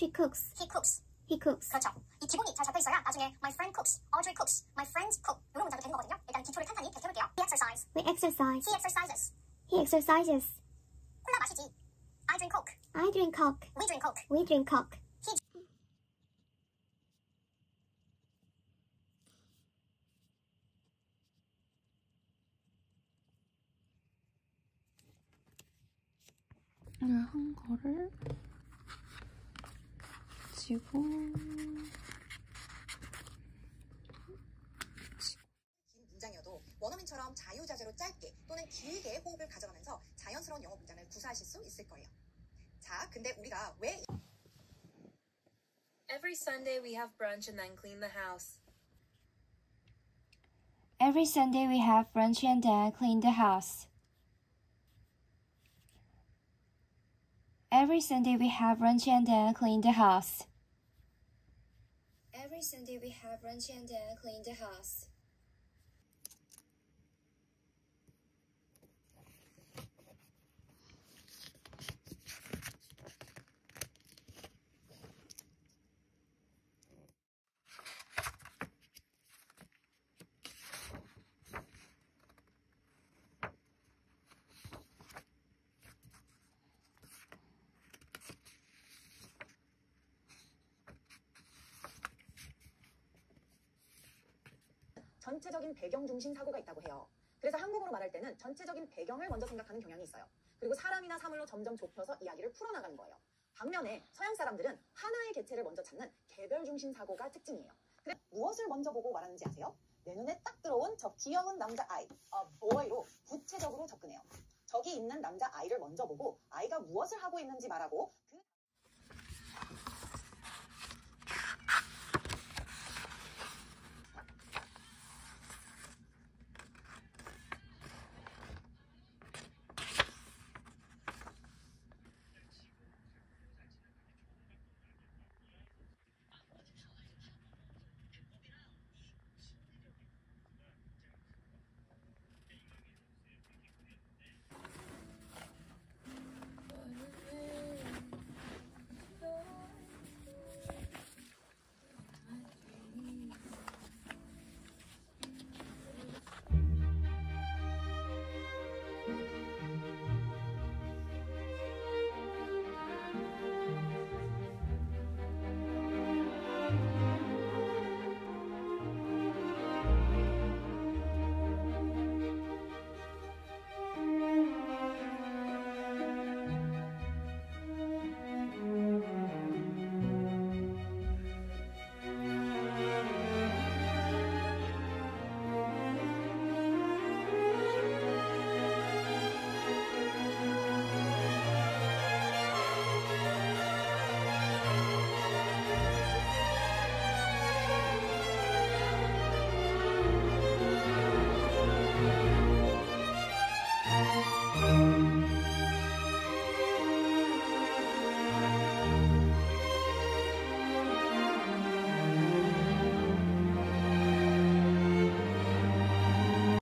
She cooks. He cooks. He cooks. 그렇죠. 이 기본이 잘 잡혀 있어야 나중에 my friend cooks, Audrey cooks, my friends cook 이런 문장도 되는 거거든요. 일단 기초를 탄탄히 익혀볼게요. We exercise. We exercise. He exercises. He exercises. 콜라 마시지. I drink coke. I drink coke. We drink coke. We drink coke. 한 거를 지고 문장이어도 원어민처럼 자유자재로 짧게 또는 길게 호흡을 가져가면서 자연스러운 영어 문장을 구사하실 수 있을 거예요. 자, 근데 우리가 왜 Every Sunday we have brunch and then clean the house. Every Sunday we have brunch and then clean the house. Every Sunday we have brunch and then clean the house. Every Sunday we have brunch and then clean the house. 전체적인 배경 중심 사고가 있다고 해요. 그래서 한국어로 말할 때는 전체적인 배경을 먼저 생각하는 경향이 있어요. 그리고 사람이나 사물로 점점 좁혀서 이야기를 풀어나가는 거예요. 반면에 서양 사람들은 하나의 개체를 먼저 찾는 개별 중심 사고가 특징이에요. 그래서 무엇을 먼저 보고 말하는지 아세요? 내 눈에 딱 들어온 저 귀여운 남자아이, boy로 구체적으로 접근해요. 저기 있는 남자아이를 먼저 보고 아이가 무엇을 하고 있는지 말하고